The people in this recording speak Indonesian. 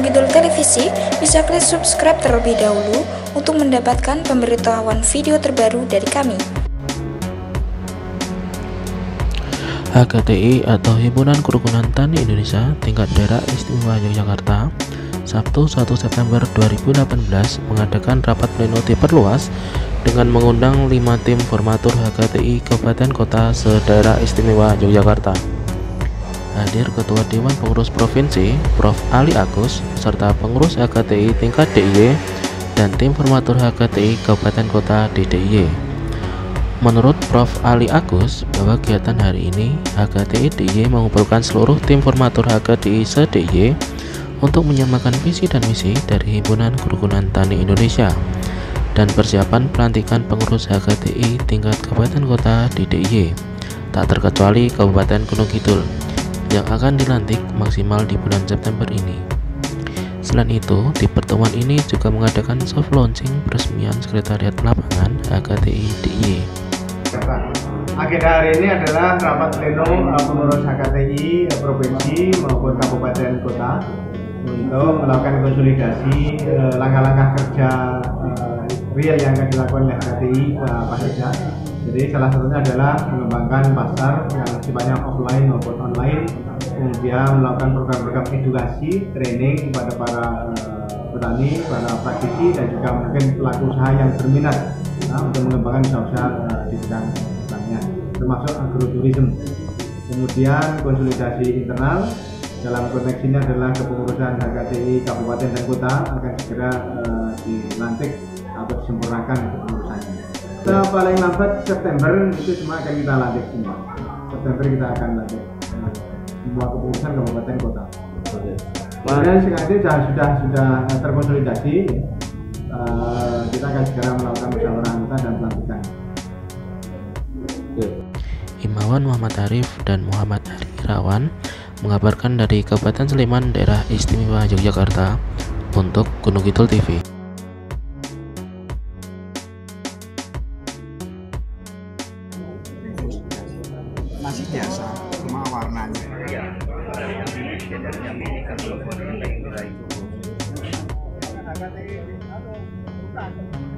Gunungkidul Televisi, bisa klik subscribe terlebih dahulu untuk mendapatkan pemberitahuan video terbaru dari kami. HKTI atau Himpunan Kerukunan Tani Indonesia tingkat Daerah Istimewa Yogyakarta Sabtu 1 September 2018 mengadakan rapat pleno diperluas dengan mengundang 5 tim formatur HKTI Kabupaten Kota se-Daerah Istimewa Yogyakarta. Hadir Ketua Dewan Pengurus Provinsi Prof Ali Agus serta pengurus HKTI tingkat DIY dan tim formatur HKTI Kabupaten Kota DIY. Menurut Prof Ali Agus, bahwa kegiatan hari ini HKTI DIY mengumpulkan seluruh tim formatur HKTI se-DIY untuk menyamakan visi dan misi dari Himpunan Kerukunan Tani Indonesia dan persiapan pelantikan pengurus HKTI tingkat kabupaten kota di DIY, tak terkecuali Kabupaten Gunung Kidul, yang akan dilantik maksimal di bulan September ini. Selain itu, di pertemuan ini juga mengadakan soft launching peresmian Sekretariat Lapangan HKTI DIY. Agenda hari ini adalah rapat pleno pengurus HKTI provinsi maupun kabupaten kota untuk melakukan konsolidasi langkah-langkah kerja real yang akan dilakukan oleh HKTI pasca. Jadi salah satunya adalah mengembangkan pasar yang sifatnya offline maupun online, kemudian melakukan program-program edukasi, training kepada para petani, para praktisi, dan juga mungkin pelaku usaha yang berminat untuk mengembangkan usaha-usaha di bidang pertanian, termasuk agroturism. Kemudian konsolidasi internal. Dalam konteks ini adalah kepengurusan HKTI kabupaten dan kota akan segera dilantik atau disempurnakan kepengurusannya. Paling lambat September itu semua akan kita lantik semua. September kita akan lantik semua kepengurusan kabupaten kota. Kemudian sekarang ini sudah terkonsolidasi. Kita akan segera melakukan pencalonan anggota dan pelantikan. Immawan Muhammad Arif dan Muhammad Hari Irawan mengabarkan dari Kabupaten Sleman, Daerah Istimewa Yogyakarta untuk Gunungkidul TV. Masih biasa, cuma warnanya. Ya.